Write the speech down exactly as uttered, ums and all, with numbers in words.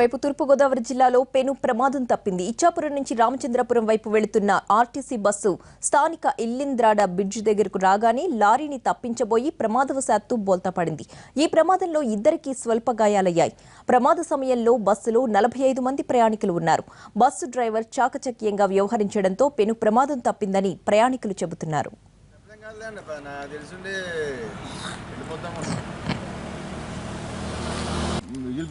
మరోవైపు తూర్పుగోదావరి జిల్లాలో పెను ప్రమాదం తప్పింది. ఇచ్చాపురం నుంచి రామచంద్రపురం వైపు వెళుతున్న ఆర్టీసీ బస్సు స్థానిక ఇల్లింద్రాడ బ్రిడ్జ్ దగ్గరకు రాగానే లారీని తప్పించబోయి ప్రమాదవశాత్తు బోల్తాపడింది. ఈ ప్రమాదంలో ఇద్దరికి స్వల్ప గాయాలయ్యాయి. ప్రమాద సమయంలో బస్సులో నలభై ఐదు మంది ప్రయాణికులు ఉన్నారు. బస్సు డ్రైవర్ చాకచక్యంగా వ్యవహరించడంతో పెను ప్రమాదం తప్పిందని ప్రయాణికులు చెబుతున్నారు. You'll